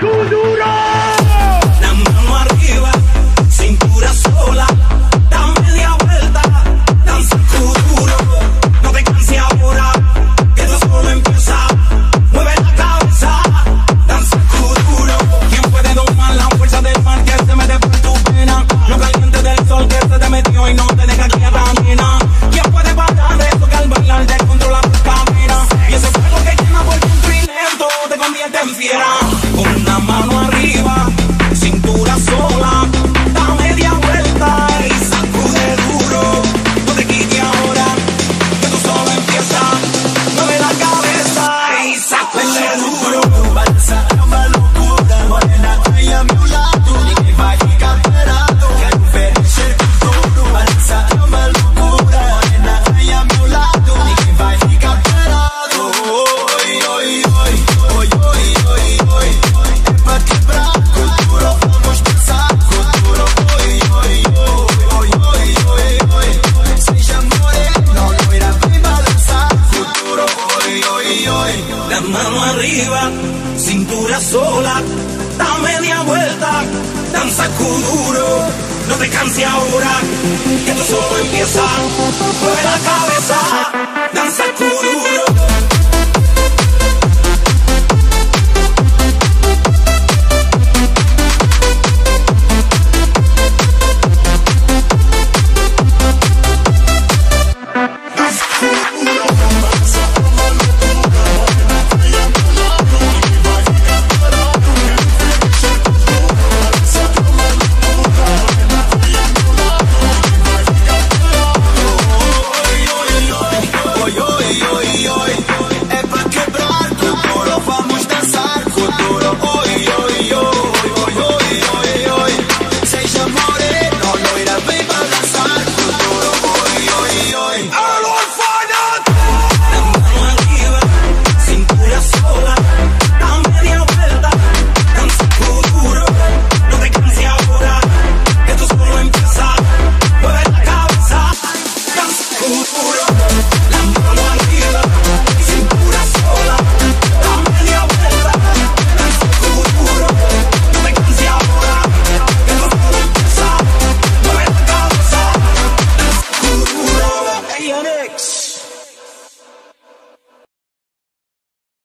Kuduro. Mano arriba, cintura sola, da media vuelta, danza Kuduro, no te canses ahora, que tú solo empieza, mueve la cabeza, danza Kuduro.